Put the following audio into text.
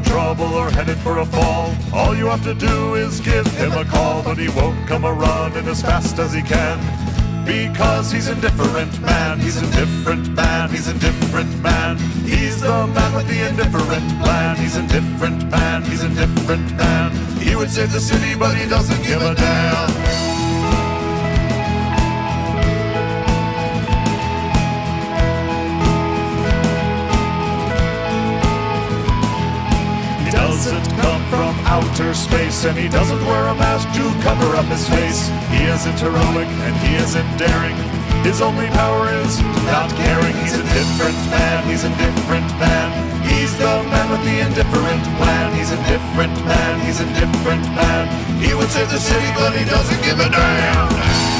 in trouble or headed for a fall, all you have to do is give him a call. But he won't come a-running as fast as he can, because he's Indifferent Man. He's Indifferent Man, he's Indifferent Man. He's the man with the indifferent plan. He's Indifferent Man, he's Indifferent Man. He would save the city, but he doesn't give a damn. He doesn't come from outer space, and he doesn't wear a mask to cover up his face. He isn't heroic and he isn't daring. His only power is not caring. He's Indifferent Man, he's Indifferent Man. He's the man with the indifferent plan. He's Indifferent Man, he's Indifferent Man. He would save the city, but he doesn't give a damn.